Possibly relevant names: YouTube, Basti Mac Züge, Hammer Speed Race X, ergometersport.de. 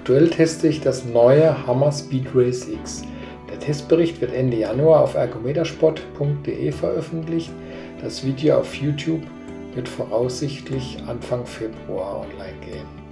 Aktuell teste ich das neue Hammer Speed Race X. Der Testbericht wird Ende Januar auf ergometersport.de veröffentlicht. Das Video auf YouTube wird voraussichtlich Anfang Februar online gehen.